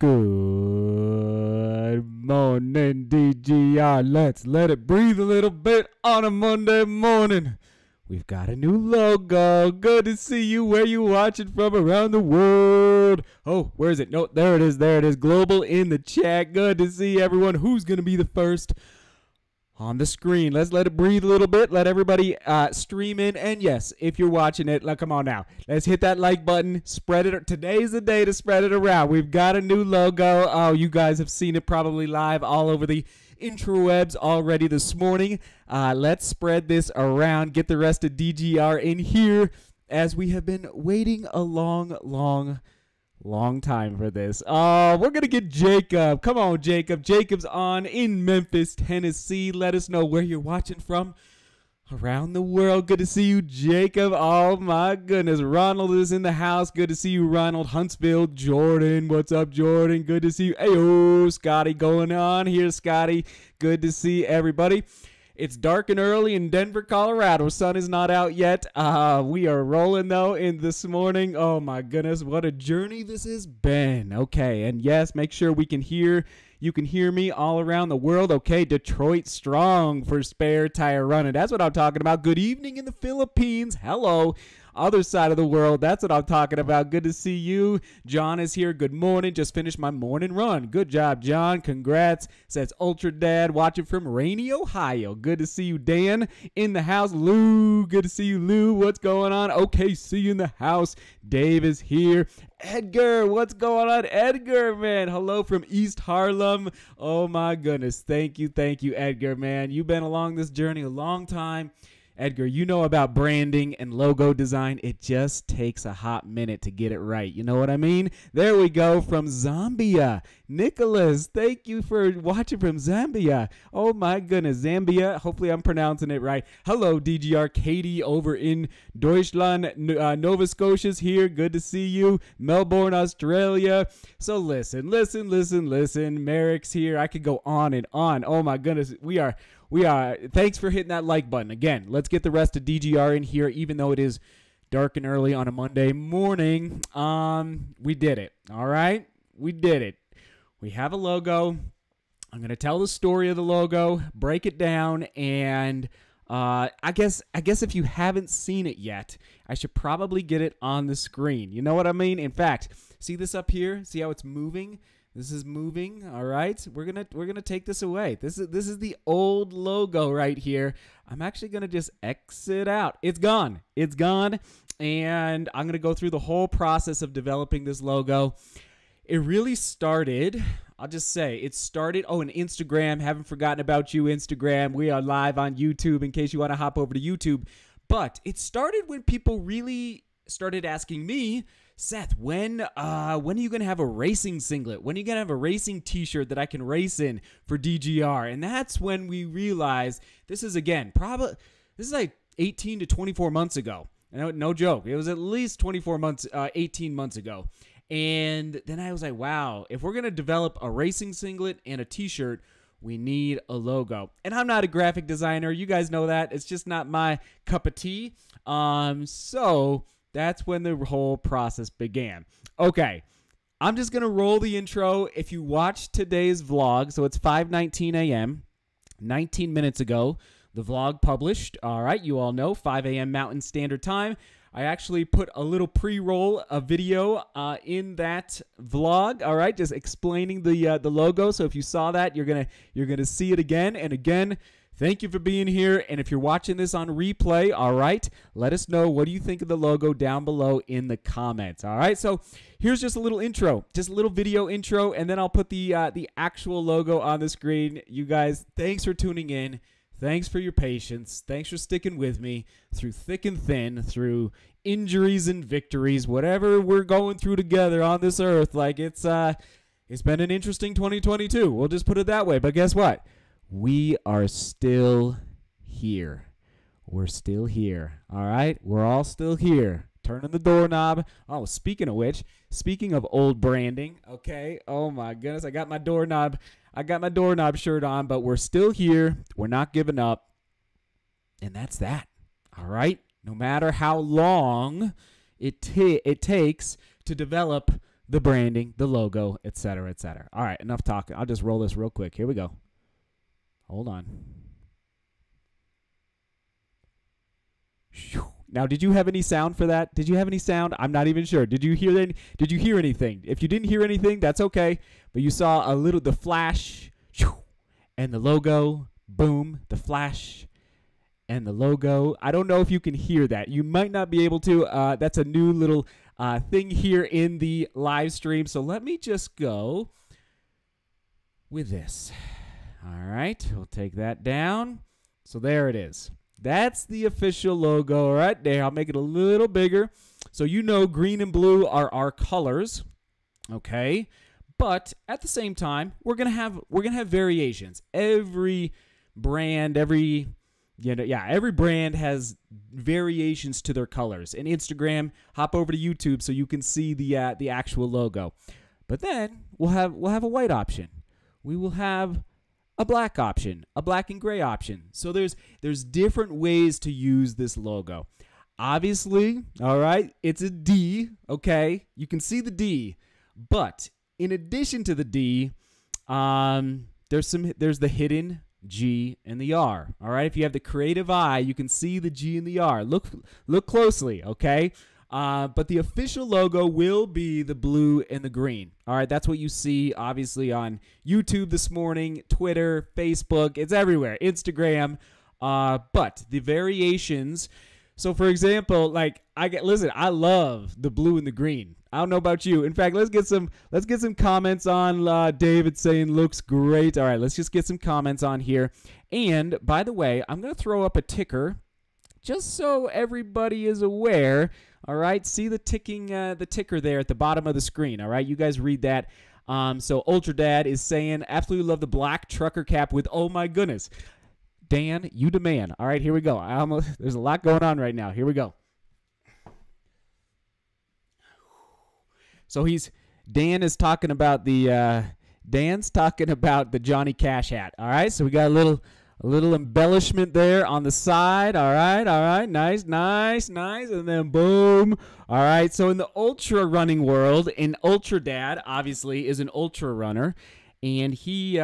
Good morning, DGR. Let's let it breathe a little bit on a Monday morning. We've got a new logo. Good to see you where you watching from around the world. Oh, where is it? No, there it is. There it is. Global in the chat. Good to see everyone. Who's going to be the first on the screen? Let's let it breathe a little bit. Let everybody stream in. And yes, if you're watching it, like, come on now. Let's hit that like button. Spread it. Today's the day to spread it around. We've got a new logo. Oh, you guys have seen it probably live all over the intrawebs already this morning. Let's spread this around, get the rest of DGR in here, as we have been waiting a long time for this. We're gonna get Jacob. Come on, Jacob. Jacob's on in Memphis, Tennessee. Let us know where you're watching from around the world. Good to see you, Jacob. Oh my goodness. Ronald is in the house. Good to see you, Ronald. Huntsville, Jordan. What's up, Jordan? Good to see you. Ayo, Scotty going on here, Scotty. Good to see everybody. It's dark and early in Denver, Colorado. Sun is not out yet. We are rolling, though, in this morning. Oh, my goodness. What a journey this has been. Okay, and yes, make sure we can hear. You can hear me all around the world. Okay, Detroit strong for spare tire running. That's what I'm talking about. Good evening in the Philippines. Hello. Other side of the world. That's what I'm talking about. Good to see you. John is here. Good morning. Just finished my morning run. Good job, John. Congrats. Says Ultra Dad watching from rainy Ohio. Good to see you, Dan. In the house. Lou. Good to see you, Lou. What's going on? Okay, see you in the house. Dave is here. Edgar, what's going on? Edgar, man. Hello from East Harlem. Oh, my goodness. Thank you. Thank you, Edgar, man. You've been along this journey a long time. Edgar, you know about branding and logo design. It just takes a hot minute to get it right. You know what I mean? There we go. From Zambia. Nicholas, thank you for watching from Zambia. Oh, my goodness. Zambia. Hopefully, I'm pronouncing it right. Hello, DGR. Katie over in Deutschland. Nova Scotia's here. Good to see you. Melbourne, Australia. So listen. Merrick's here. I could go on and on. Oh, my goodness. We are. Thanks for hitting that like button. Again, let's get the rest of DGR in here, even though it is dark and early on a Monday morning. We did it. All right? We did it. We have a logo. I'm going to tell the story of the logo, break it down, and I guess if you haven't seen it yet, I should probably get it on the screen. You know what I mean? In fact, see this up here? See how it's moving? This is moving, all right? We're gonna take this away. This is the old logo right here. I'm actually gonna just exit out. It's gone. It's gone. And I'm gonna go through the whole process of developing this logo. It really started, I'll just say, it started, oh, and Instagram, haven't forgotten about you, Instagram. We are live on YouTube in case you wanna hop over to YouTube. But it started when people really started asking me, Seth, when are you going to have a racing singlet? When are you going to have a racing t-shirt that I can race in for DGR? And that's when we realized this is, again, probably, this is like 18 to 24 months ago. No joke. It was at least 24 months, 18 months ago. And then I was like, wow, if we're going to develop a racing singlet and a t-shirt, we need a logo. And I'm not a graphic designer. You guys know that. It's just not my cup of tea. So that's when the whole process began. Okay, I'm just going to roll the intro. If you watched today's vlog, so it's 5:19 a.m., 19 minutes ago, the vlog published. All right, you all know, 5 a.m. Mountain Standard Time. I actually put a little pre-roll, a video in that vlog. All right, just explaining the logo. So if you saw that, you're gonna see it again and again. Thank you for being here, and if you're watching this on replay, all right, let us know what do you think of the logo down below in the comments, all right? So here's just a little intro, just a little video intro, and then I'll put the actual logo on the screen. You guys, thanks for tuning in. Thanks for your patience. Thanks for sticking with me through thick and thin, through injuries and victories, whatever we're going through together on this earth. Like, it's been an interesting 2022. We'll just put it that way, but guess what? We are still here. We're still here. All right? We're all still here. Turning the doorknob. Oh, speaking of which, speaking of old branding, okay? Oh, my goodness. I got my doorknob shirt on, but we're still here. We're not giving up. And that's that. All right? No matter how long it takes to develop the branding, the logo, etc., etc. All right, enough talking. I'll just roll this real quick. Here we go. Hold on. Whew. Now, did you have any sound for that? Did you have any sound? I'm not even sure. Did you hear anything? If you didn't hear anything, that's okay. But you saw a little, the flash, whew, and the logo, boom, the flash, and the logo. I don't know if you can hear that. You might not be able to. That's a new little thing here in the live stream. So let me just go with this. All right, we'll take that down. So there it is. That's the official logo right there. I'll make it a little bigger. So you know green and blue are our colors, okay? But at the same time, we're gonna have variations. Every brand, every brand has variations to their colors. And Instagram, hop over to YouTube so you can see the actual logo. But then we'll have a white option. We will have a black option, a black and gray option. So there's different ways to use this logo. Obviously, all right, it's a D, okay? You can see the D, but in addition to the D, there's the hidden G and the R, all right? If you have the creative eye, you can see the G and the R. Look closely, okay? But the official logo will be the blue and the green. All right, that's what you see, obviously, on YouTube this morning, Twitter, Facebook. It's everywhere, Instagram. But the variations. So, for example, like I love the blue and the green. I don't know about you. In fact, let's get some comments on David saying looks great. All right, let's just get some comments on here. And by the way, I'm gonna throw up a ticker just so everybody is aware. All right, see the ticker there at the bottom of the screen. All right, you guys read that. So Ultra Dad is saying, absolutely love the black trucker cap with, oh my goodness. Dan, you demand. All right, here we go. There's a lot going on right now. Here we go. So Dan's talking about the Johnny Cash hat. All right, so we got a little embellishment there on the side. All right, nice, nice, nice, and then boom. All right, so in the ultra running world, an Ultra Dad obviously is an ultra runner, and he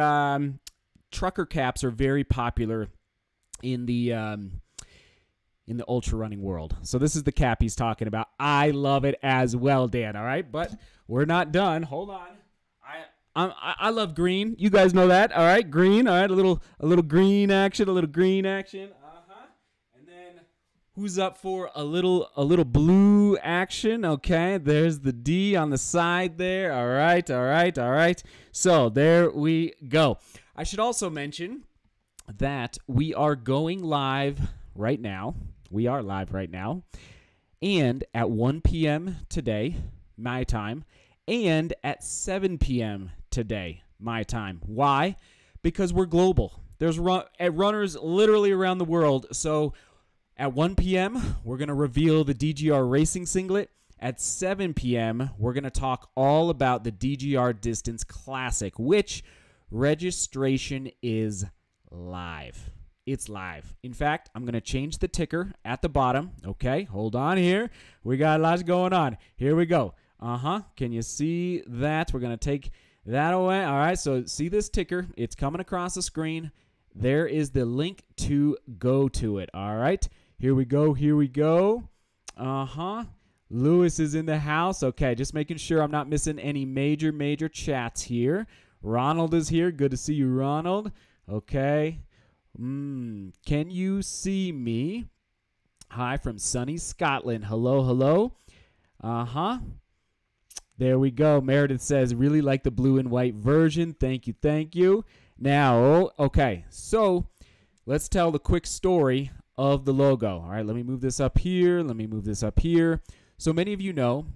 trucker caps are very popular in the ultra running world. So this is the cap he's talking about. I love it as well, Dan. All right, but we're not done. Hold on. I love green. You guys know that. All right, green. All right, a little green action, a little green action. Uh-huh. And then who's up for a little blue action? Okay, there's the D on the side there. All right, all right, all right. So there we go. I should also mention that we are going live right now. We are live right now. And at 1 p.m. today, my time, and at 7 p.m. today, my time. Why? Because we're global. There's runners literally around the world. So at 1 p.m., we're going to reveal the DGR Racing Singlet. At 7 p.m., we're going to talk all about the DGR Distance Classic, which registration is live. It's live. In fact, I'm going to change the ticker at the bottom. Okay, hold on here. We got lots going on. Here we go. Uh-huh. Can you see that? We're going to take that away. All right, so see this ticker. It's coming across the screen. There is the link to go to it. All right, here we go. Here we go. Uh-huh. Lewis is in the house. Okay, just making sure I'm not missing any major, major chats here. Ronald is here. Good to see you, Ronald. Okay. Can you see me? Hi from sunny Scotland. Hello, hello. Uh-huh. There we go. Meredith says, really like the blue and white version. Thank you, thank you. Now, okay, so let's tell the quick story of the logo. All right, let me move this up here. Let me move this up here. So many of you know,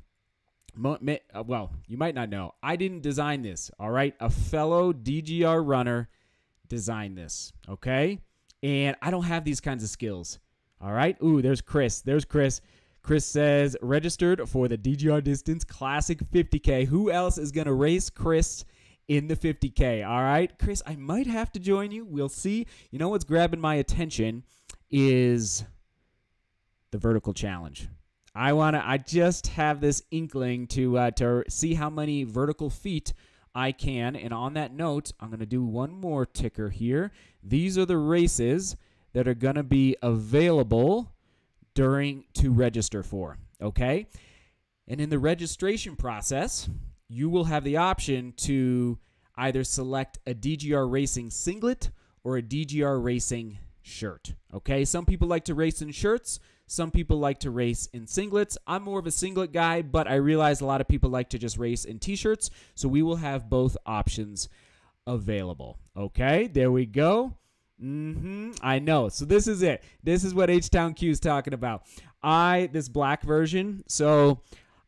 well, you might not know, I didn't design this, all right? A fellow DGR runner designed this, okay? And I don't have these kinds of skills, all right? Ooh, there's Chris. There's Chris. Chris says, registered for the DGR Distance Classic 50K. Who else is going to race Chris in the 50K? All right, Chris, I might have to join you. We'll see. You know what's grabbing my attention is the vertical challenge. I just have this inkling to see how many vertical feet I can. And on that note, I'm going to do one more ticker here. These are the races that are going to be available to register for. Okay. And in the registration process, you will have the option to either select a DGR Racing singlet or a DGR Racing shirt. Okay. Some people like to race in shirts. Some people like to race in singlets. I'm more of a singlet guy, but I realize a lot of people like to just race in t-shirts. So we will have both options available. Okay, there we go. I know. So this is it. This is what H-Town Q is talking about. This black version. So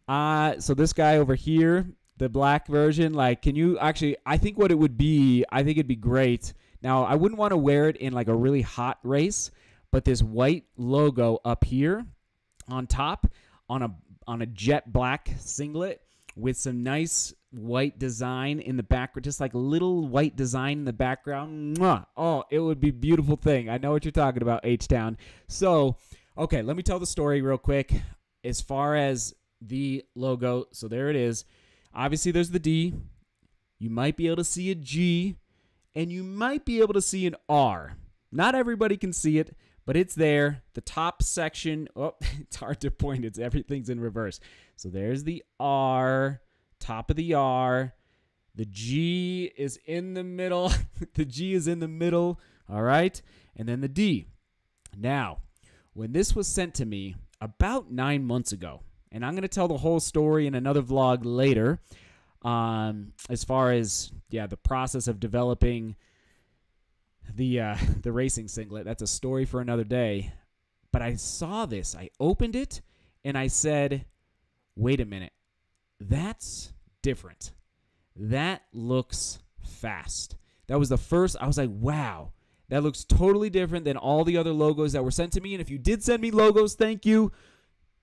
this guy over here, the black version, like, can you actually, I think what it would be, I think it'd be great. Now, I wouldn't want to wear it in like a really hot race, but this white logo up here on top on a jet black singlet with some nice white design in the background, just like little white design in the background. Mwah! Oh, it would be a beautiful thing. I know what you're talking about, H-Town. So, okay, let me tell the story real quick as far as the logo. So there it is. Obviously, there's the D. You might be able to see a G, and you might be able to see an R. Not everybody can see it, but it's there. The top section, oh, it's hard to point. Everything's in reverse. So there's the R, top of the R. The G is in the middle. The G is in the middle, all right? And then the D. Now, when this was sent to me about 9 months ago, and I'm going to tell the whole story in another vlog later as far as, yeah, the process of developing the racing singlet. That's a story for another day. But I saw this. I opened it, and I said, wait a minute. That's different. That looks fast. That was the first. I was like, wow. That looks totally different than all the other logos that were sent to me. And if you did send me logos, thank you.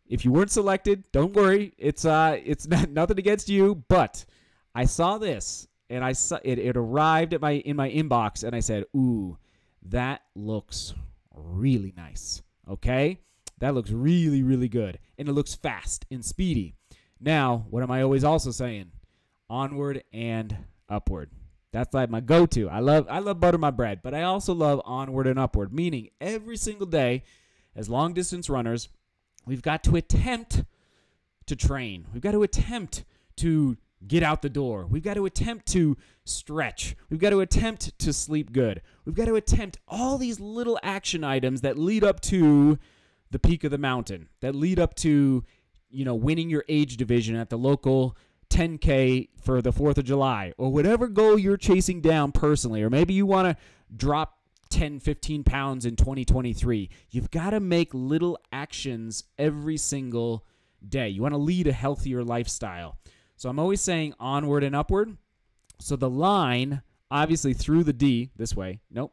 If you weren't selected, don't worry. It's not nothing against you. But I saw this. And I saw it, arrived at in my inbox, and I said, ooh, that looks really nice, okay? That looks really, really good, and it looks fast and speedy. Now, what am I always also saying? Onward and upward. That's like my go-to. I love butter my bread, but I also love onward and upward, meaning every single day, as long-distance runners, we've got to attempt to train. We've got to attempt to get out the door. We've got to attempt to stretch. We've got to attempt to sleep good. We've got to attempt all these little action items that lead up to the peak of the mountain, that lead up to, you know, winning your age division at the local 10K for the 4th of July or whatever goal you're chasing down personally, or maybe you want to drop 10, 15 pounds in 2023. You've got to make little actions every single day. You want to lead a healthier lifestyle. So I'm always saying onward and upward. So the line, obviously through the D, this way, nope,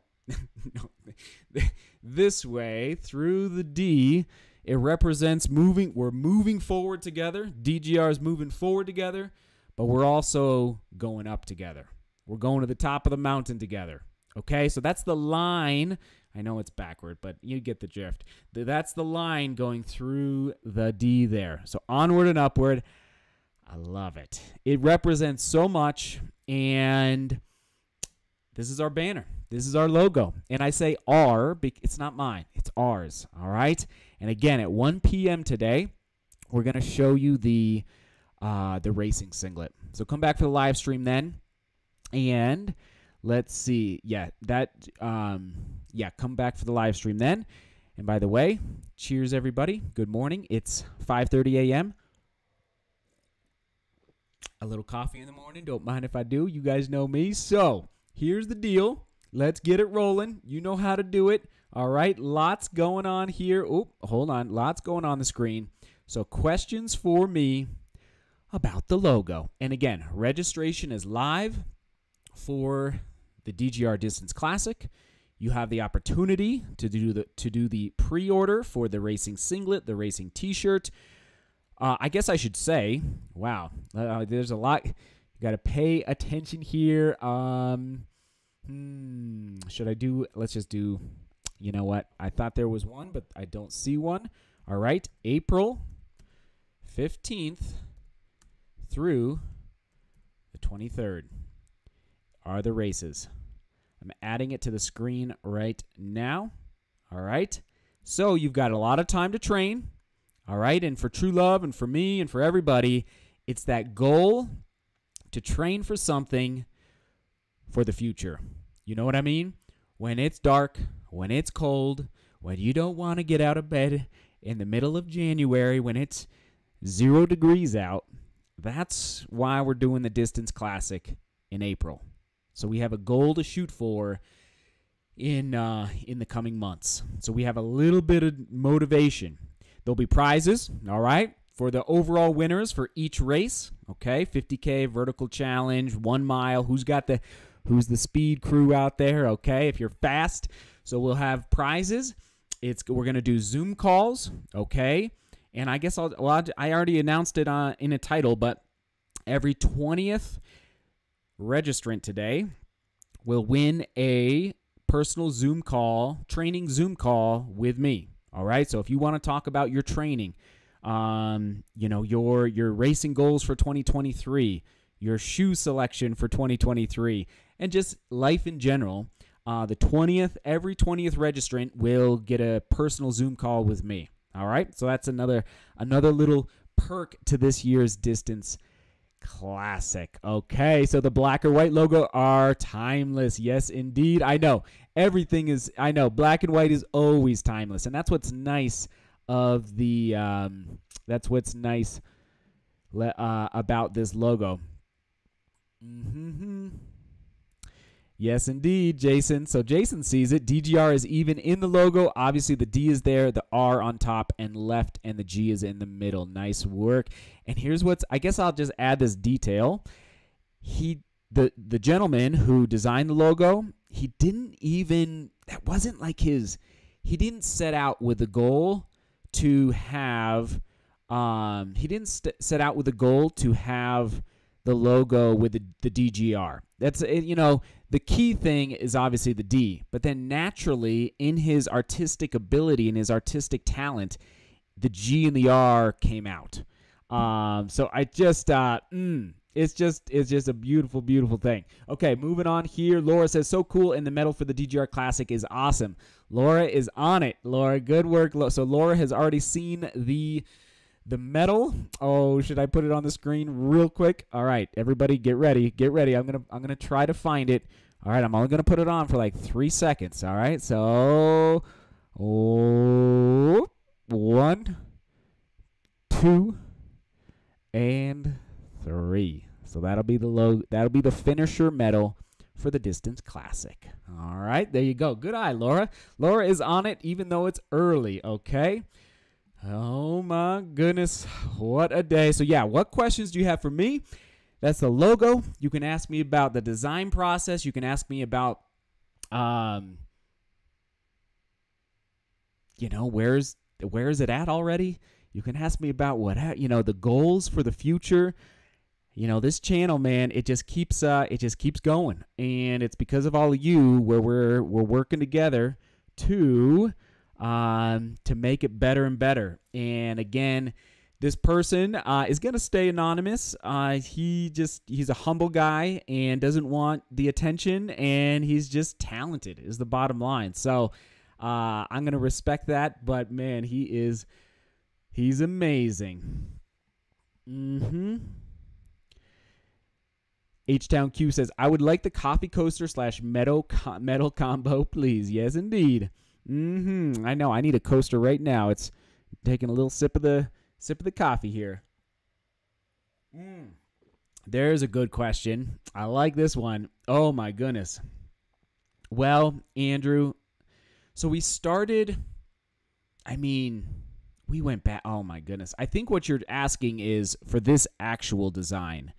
this way, through the D, it represents moving, we're moving forward together, DGR is moving forward together, but we're also going up together. We're going to the top of the mountain together, okay? So that's the line, I know it's backward, but you get the drift. That's the line going through the D there. So onward and upward. I love it. It represents so much, and this is our banner. This is our logo, and I say R, it's not mine. It's ours, all right? And again, at 1 p.m. today, we're going to show you the racing singlet. So come back for the live stream then, and let's see. Yeah, come back for the live stream then. And by the way, cheers, everybody. Good morning. It's 5:30 a.m., a little coffee in the morning. Don't mind if I do. You guys know me. So here's the deal. Let's get it rolling. You know how to do it. All right. Lots going on here. Oh, hold on. Lots going on the screen. So questions for me about the logo. And again, registration is live for the DGR Distance Classic. You have the opportunity to do the pre-order for the racing singlet, the racing t-shirt. I guess I should say, wow, there's a lot. You got to pay attention here. Let's just do, you know what? I thought there was one, but I don't see one. All right, April 15th through the 23rd are the races. I'm adding it to the screen right now. All right. So you've got a lot of time to train. All right. And for True Love and for me and for everybody, it's that goal to train for something for the future. You know what I mean? When it's dark, when it's cold, when you don't want to get out of bed in the middle of January, when it's 0 degrees out, that's why we're doing the Distance Classic in April. So we have a goal to shoot for in the coming months. So we have a little bit of motivation. There'll be prizes, all right, for the overall winners for each race. Okay, 50K, vertical challenge, 1 mile. Who's the speed crew out there, okay, if you're fast. So we'll have prizes. We're going to do Zoom calls, okay? And I guess I already announced it in a title, but every 20th registrant today will win a personal Zoom call, training Zoom call with me, all right? So if you want to talk about your training, you know, your racing goals for 2023, your shoe selection for 2023, and just life in general, the 20th, every 20th registrant will get a personal Zoom call with me, all right? So that's another little perk to this year's Distance Classic. Okay, so the black or white logo are timeless. Yes, indeed. I know. Everything is, I know, black and white is always timeless, and that's what's nice of the, that's what's nice about this logo. Mm-hmm. Yes, indeed, Jason. So Jason sees it. DGR is even in the logo. Obviously, the D is there, the R on top and left, and the G is in the middle. Nice work. And here's what's, I guess I'll just add this detail. The gentleman who designed the logo, he didn't even, that wasn't like his, he didn't set out with the goal to have, he didn't set out with the goal to have the logo with the DGR. That's, you know, the key thing is obviously the D, but then naturally in his artistic ability and his artistic talent, the G and the R came out. So I just, it's just a beautiful, beautiful thing. Okay, moving on here. Laura says, so cool, and the medal for the DGR Classic is awesome. Laura is on it. Laura, good work. So Laura has already seen the medal. Oh, should I put it on the screen real quick? All right, everybody get ready. Get ready. I'm going to try to find it. All right, I'm only going to put it on for like 3 seconds, all right? So, oh, 1, 2, and 3. So that'll be the finisher medal for the Distance Classic. All right, there you go. Good eye, Laura. Laura is on it even though it's early, okay? Oh my goodness, what a day. So yeah, what questions do you have for me? That's the logo. You can ask me about the design process. You can ask me about, you know, where is it at already? You can ask me about what, you know, the goals for the future. You know, this channel, man, it just keeps going. And it's because of all of you where we're working together to make it better and better. And again, this person is going to stay anonymous. He's a humble guy and doesn't want the attention, and he's just talented is the bottom line. So I'm going to respect that, but man, he's amazing. Mm-hmm. H-Town Q says, I would like the coffee coaster / metal combo, please. Yes, indeed. I know. I need a coaster right now. It's taking a little sip of the coffee here. There's a good question. I like this one. Oh my goodness. Well, Andrew, so we started, I mean, we went back. Oh my goodness. I think what you're asking is for this actual design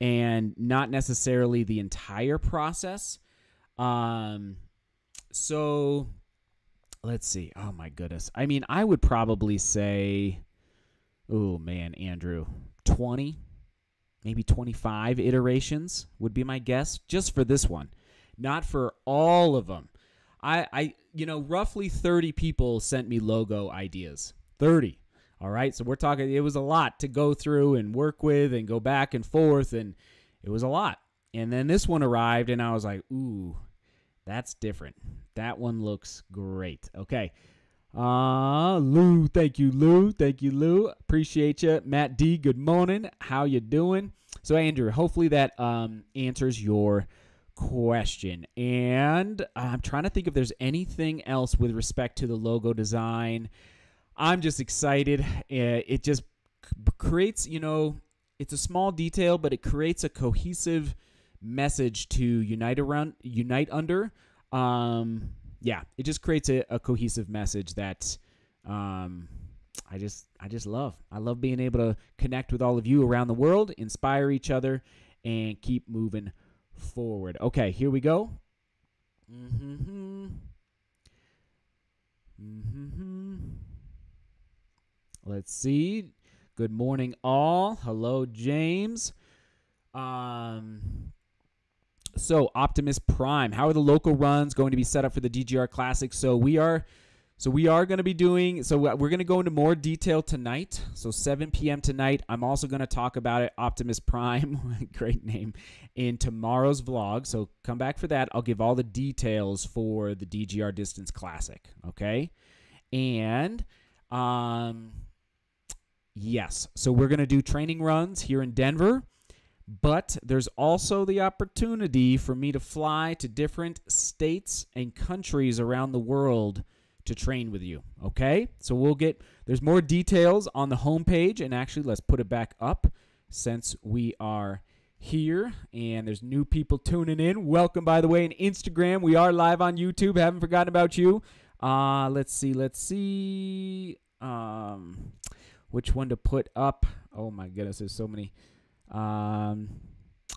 and not necessarily the entire process. So let's see. Oh, my goodness. I mean, I would probably say, oh, man, Andrew, 20, maybe 25 iterations would be my guess just for this one, not for all of them. You know, roughly 30 people sent me logo ideas, 30. All right, so we're talking, it was a lot to go through and work with and go back and forth, and it was a lot. And then this one arrived, and I was like, ooh, that's different. That one looks great. Okay. Lou, thank you, Lou. Thank you, Lou. Appreciate you. Matt D, good morning. How you doing? So, Andrew, hopefully that answers your question. And I'm trying to think if there's anything else with respect to the logo design. I'm just excited. It just creates, you know, it's a small detail, but it creates a cohesive message to unite around, unite under. Yeah, it just creates a cohesive message that I just love. I love being able to connect with all of you around the world, inspire each other, and keep moving forward. Okay, here we go. Let's see. Good morning, all. Hello, James. So Optimus Prime, how are the local runs going to be set up for the DGR Classic? So we're going to go into more detail tonight. So 7 p.m. tonight, I'm also going to talk about it, Optimus Prime, great name, in tomorrow's vlog. So come back for that. I'll give all the details for the DGR Distance Classic, okay? And yes, so we're going to do training runs here in Denver. But there's also the opportunity for me to fly to different states and countries around the world to train with you, okay? So there's more details on the homepage, and actually let's put it back up since we are here, and there's new people tuning in. Welcome, by the way, on Instagram. We are live on YouTube. Haven't forgotten about you. Let's see. Which one to put up? Oh, my goodness, there's so many.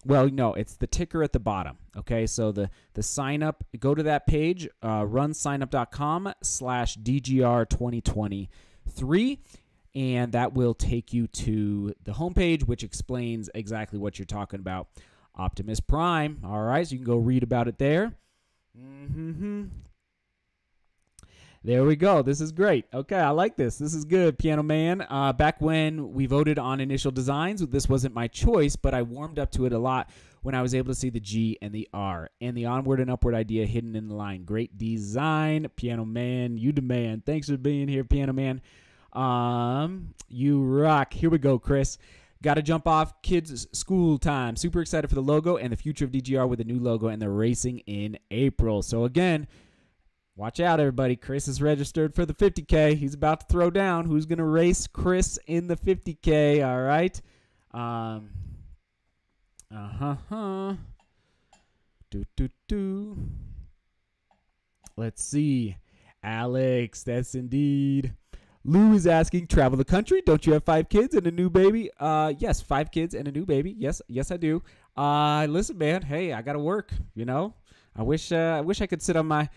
Well, no, it's the ticker at the bottom. Okay. So the sign up, go to that page, runsignup.com/DGR2023. And that will take you to the homepage, which explains exactly what you're talking about. Optimus Prime. All right. So you can go read about it there. There we go. This is great. Okay, I like this. This is good, Piano Man. Back when we voted on initial designs, this wasn't my choice, but I warmed up to it a lot when I was able to see the G and the R and the onward and upward idea hidden in the line. Great design, Piano Man. You demand. Thanks for being here, Piano Man. You rock. Here we go, Chris. Got to jump off. Kids' school time. Super excited for the logo and the future of DGR with the new logo and the racing in April. So, again, watch out, everybody. Chris is registered for the 50K. He's about to throw down. Who's going to race Chris in the 50K? All right. Let's see. Alex, that's indeed. Lou is asking, travel the country. Don't you have 5 kids and a new baby? Yes, 5 kids and a new baby. Yes, I do. Listen, man. Hey, I got to work, you know. I wish I could sit on my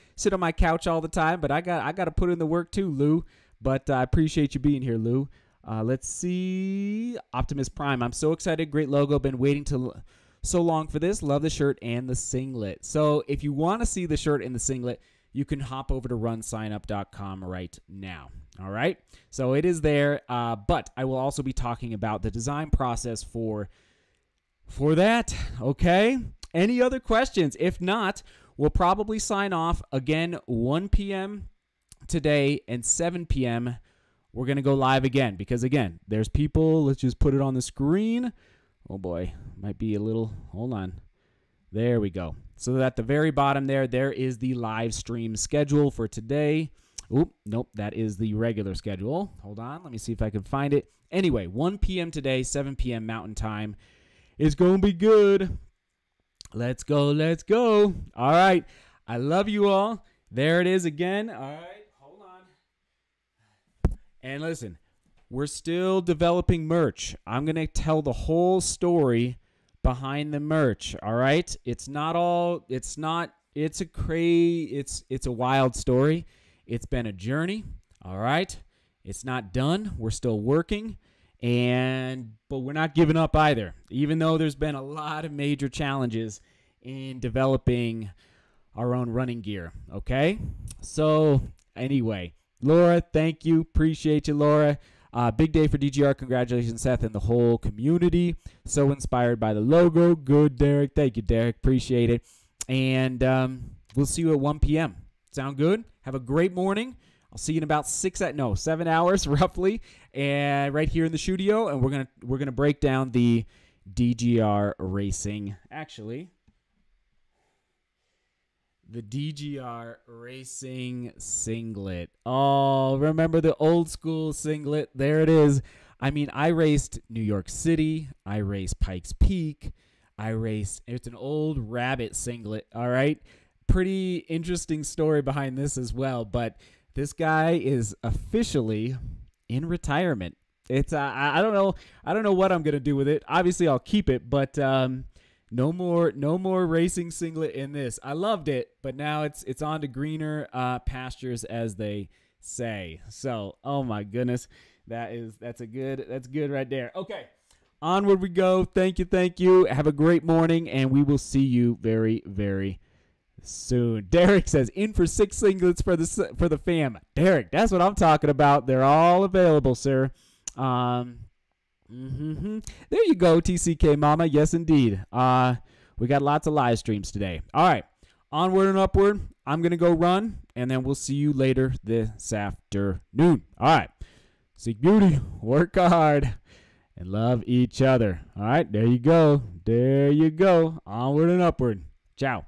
couch all the time, but I got to put in the work too, Lou. But I appreciate you being here, Lou. Let's see, Optimus Prime. I'm so excited. Great logo. Been waiting so long for this. Love the shirt and the singlet. So if you want to see the shirt and the singlet, you can hop over to runsignup.com right now. All right. So it is there. But I will also be talking about the design process for that. Okay. Any other questions? If not, we'll probably sign off again 1 p.m. today and 7 p.m. We're going to go live again because, again, there's people. Let's just put it on the screen. Oh, boy. Might be a little. Hold on. There we go. So at the very bottom there is the live stream schedule for today. Oop, nope, that is the regular schedule. Hold on. Let me see if I can find it. Anyway, 1 p.m. today, 7 p.m. Mountain Time. It's going to be good. Let's go, let's go. All right. I love you all. There it is again. All right. Hold on. And listen, we're still developing merch. I'm going to tell the whole story behind the merch, all right? It's a wild story. It's been a journey, all right? It's not done. We're still working. But we're not giving up either, even though there's been a lot of major challenges in developing our own running gear, okay? So anyway, Laura, thank you. Appreciate you, Laura. Big day for DGR. Congratulations, Seth, and the whole community. So inspired by the logo. Good, Derek. Thank you, Derek. Appreciate it. And we'll see you at 1 p.m. Sound good? Have a great morning. I'll see you in about 7 hours roughly, and right here in the studio, and we're gonna break down the DGR racing. Actually, the DGR racing singlet. Oh, remember the old school singlet? There it is. I mean, I raced New York City. I raced Pikes Peak. I raced. It's an old Rabbit singlet. All right. Pretty interesting story behind this as well, but this guy is officially in retirement. It's I don't know what I'm gonna do with it. Obviously, I'll keep it, but no more racing singlet in this. I loved it, but now it's on to greener pastures, as they say. So, oh my goodness, that's good right there. Okay, onward we go. Thank you. Have a great morning, and we will see you very, very soon. Derek says, in for 6 singlets for the fam. Derek, that's what I'm talking about. They're all available, sir. There you go, TCK Mama. Yes, indeed. We got lots of live streams today. All right, onward and upward. I'm going to go run, and then we'll see you later this afternoon. All right, seek beauty, work hard, and love each other. All right, there you go. Onward and upward. Ciao.